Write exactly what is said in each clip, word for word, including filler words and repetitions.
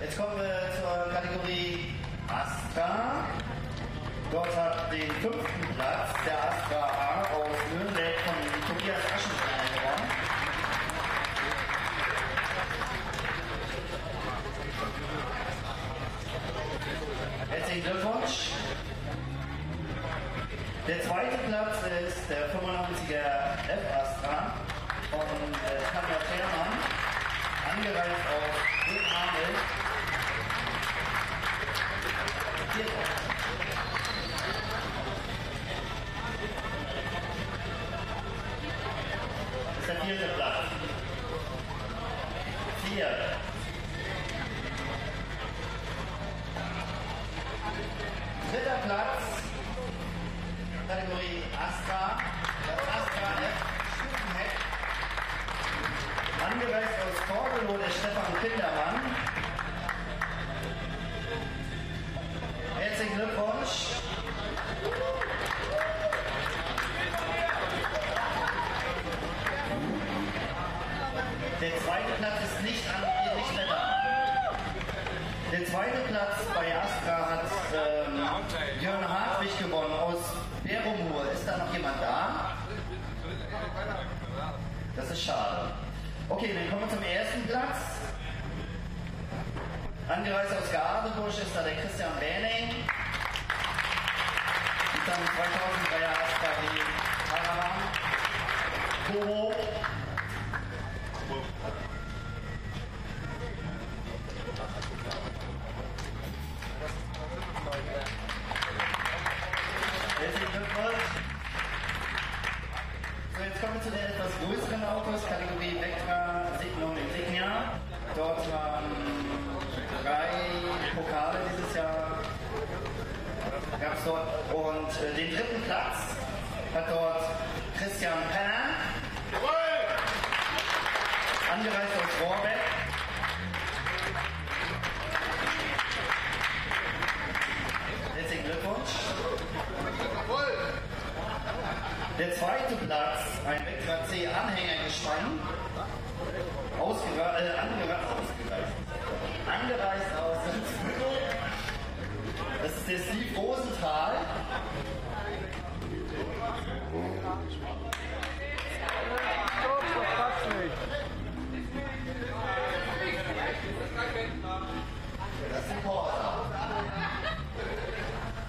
Jetzt kommen wir zur Kategorie Astra. Dort hat den fünften Platz der Astra A aus Nürnberg von Tobias Aschenbrenner gewonnen. Herzlichen Glückwunsch. Der zweite Platz ist der fünfundneunziger F-Astra von Sandra Fehrmann, angereist aus Südhamel. Das ist der vierte Platz. Vier. Dritter Platz. Kategorie Astra. Das Astra F. Stubenheck. Angereist aus Korbelow, der Stefan Kindermann. Herzlichen Glückwunsch. Der zweite Platz ist nicht an nicht mehr da. Der zweite Platz bei Astra hat ähm, Jörn Hartwig gewonnen aus Berumur. Ist da noch jemand da? Das ist schade. Okay, dann kommen wir zum ersten Platz. Angereist aus Gasebusch ist da der Christian Benning. Ist dann zweitausenddreier Astra die Caravan. Hoho. Herzlichen Glückwunsch. So, jetzt kommen wir zu den etwas größeren Autos, Kategorie Vectra, Signum Insignia. Dort waren drei Pokale dieses Jahr. Gab's dort. Und äh, den dritten Platz hat dort Christian Penner. Angereist aus Rohrbeck. Herzlichen Glückwunsch. Der zweite Platz, ein Vectra C Anhängergespann, ausgere- äh, angereist, ausgereist. angereist aus Salzburg. Das ist der Steve Rosenthal. Das ist ein Porter.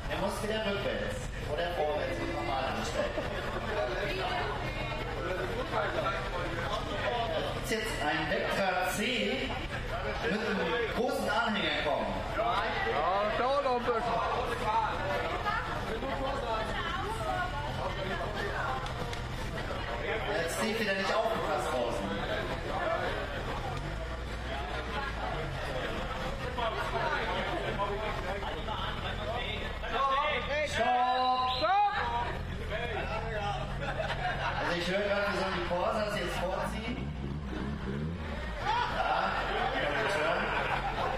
Er muss wieder rückwärts oder vorwärts und normal anstellen. Ist jetzt ein Vectra C mit einem großen Anhänger kommen. Ja, dauert noch ein bisschen. Jetzt steht wieder nicht aufgepasst draußen. Stopp! Stopp! Also ich höre gerade, wir sollen die Vorsatz jetzt vorziehen. Ja,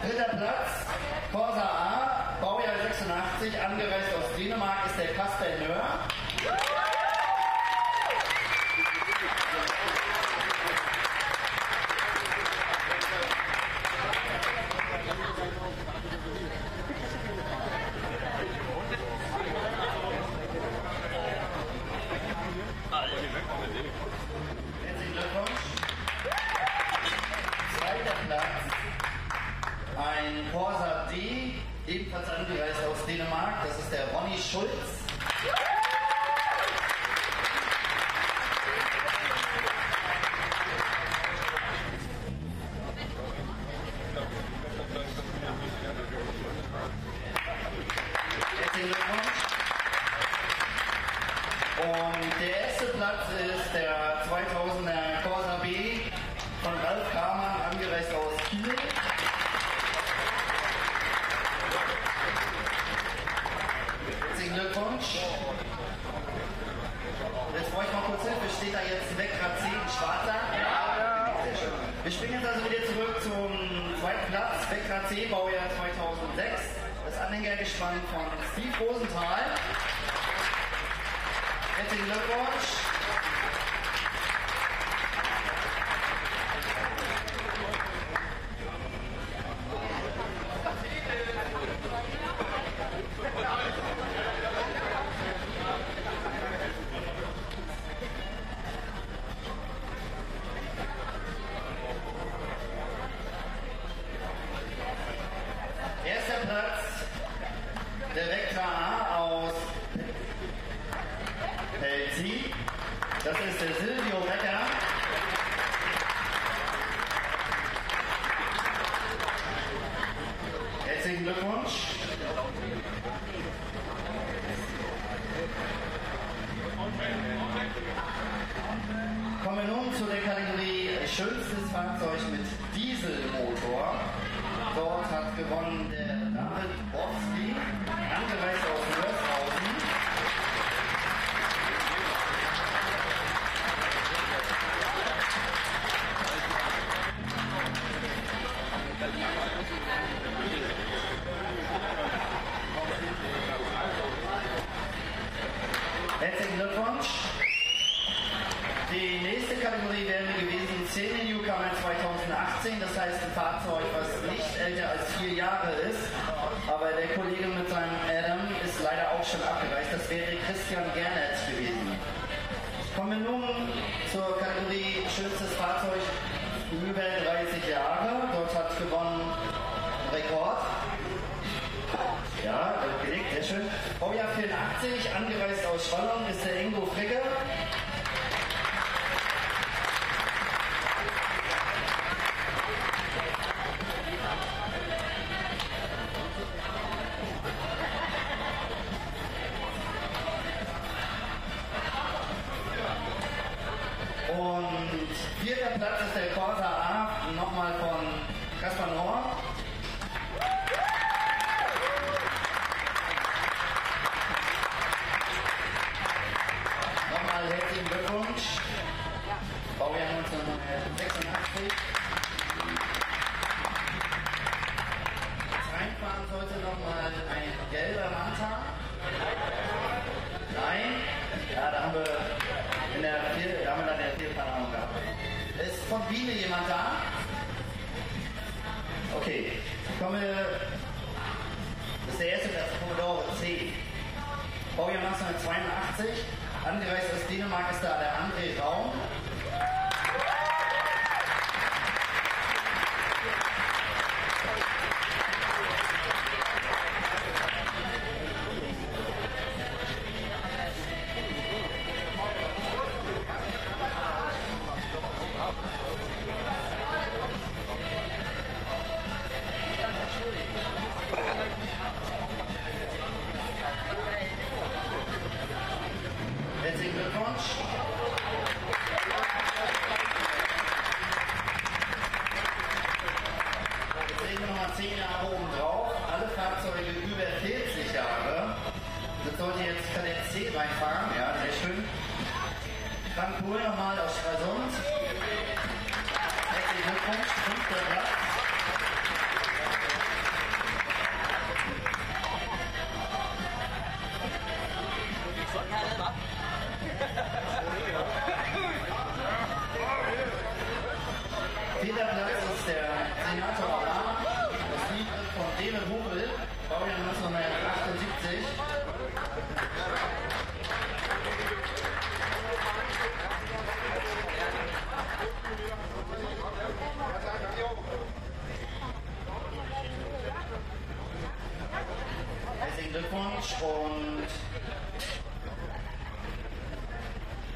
ich Dritter Platz, Corsa A, Baujahr sechsundachtzig, angereist aus Dänemark, ist der Kasper Nöhr. Ein Corsa D, ebenfalls angereist aus Dänemark, das ist der Ronny Schulz. Herzlichen Glückwunsch. Und der erste Platz ist der zweitausender Corsa B von Ralf Kramer, angereist aus Kiel. Glückwunsch. Jetzt brauche ich mal kurz Hilfe. Steht da jetzt Vectra C in schwarzer? Ja. Sehr schön. Wir springen jetzt also wieder zurück zum zweiten Platz. Vectra C, Baujahr zweitausendsechs. Das Anhängergespann von Steve Rosenthal. Herzlichen Glückwunsch. dieses Fahrzeug mit Dieselmotor. Dort hat gewonnen der David Borski, angereist aus Mörshausen. Herzlichen Glückwunsch. Die nächste Kategorie wäre gewesen Senior Newcomer zweitausendachtzehn, das heißt ein Fahrzeug, was nicht älter als vier Jahre ist. Aber der Kollege mit seinem Adam ist leider auch schon abgereist. Das wäre Christian Gernetz gewesen. Kommen wir nun zur Kategorie schönstes Fahrzeug über dreißig Jahre. Dort hat gewonnen Rekord. Ja, gelegt, sehr schön. Baujahr vierundachtzig, angereist aus Schollern ist der Ingo Fricke. Und vierter Platz ist der Corsa A, nochmal von Kaspar Nohr. Nochmal herzlichen Glückwunsch. Baujahr neunzehnhundertsechsundachtzig. Reinfahren sollte nochmal ein gelber Manta. Nein. Ja, da haben wir in der Vier, da haben wir dann in der Vierfahrung gehabt. Ist von Biene jemand da? Okay. Kommen wir. Das ist der erste Platz, Commodore C. Baujahr neunzehnhundertzweiundachtzig. Angereist aus Dänemark ist da der André Raum.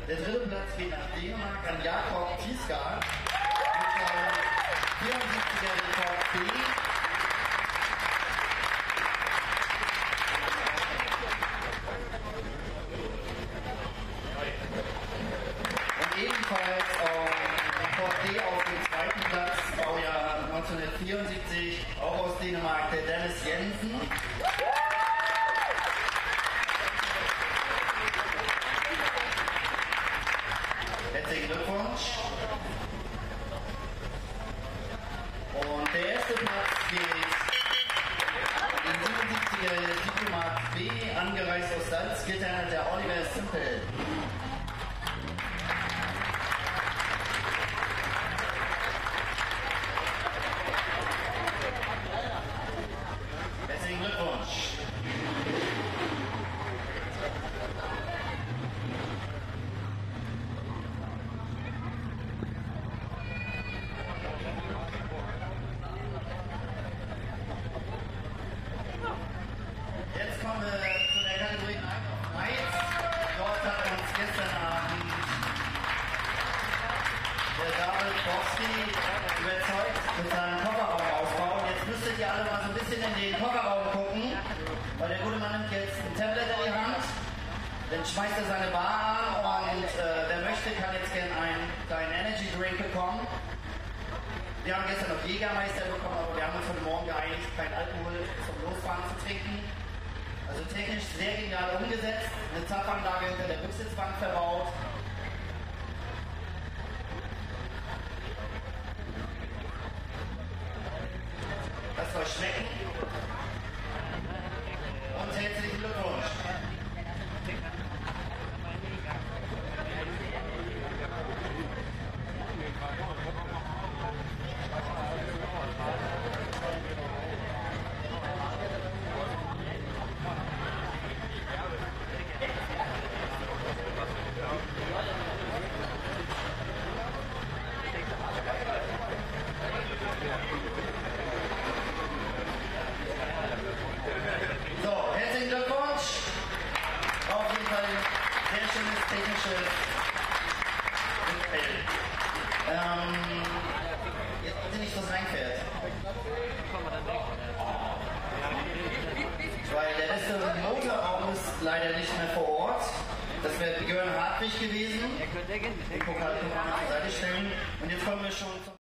Der dritte Platz geht nach Dänemark an Jakob Tiesgaard mit seinem vierundsiebziger Rekord B. Und ebenfalls Rekord D auf dem zweiten Platz, Baujahr neunzehnhundertvierundsiebzig, auch aus Dänemark, der Dennis Jensen. Herzlichen Glückwunsch. Und der erste Platz geht in siebenundsiebziger Diplomat B, angereist aus Salzgitter, der Oliver Simpel. Herzlichen Glückwunsch. Schmeißt er seine Bar an und äh, wer möchte, kann jetzt gerne einen kleinen Energy Drink bekommen. Wir haben gestern noch Jägermeister bekommen, aber wir haben uns heute Morgen geeinigt, kein Alkohol zum Losfahren zu trinken. Also technisch sehr genial umgesetzt, eine Zapfanlage hinter der Rücksitzbank verbaut. Das soll schmecken. Und herzlichen Glückwunsch. Leider nicht mehr vor Ort. Das wäre Jörn Hartwig gewesen. Den Pokal kann man auf die Seite stellen. Und jetzt kommen wir schon zum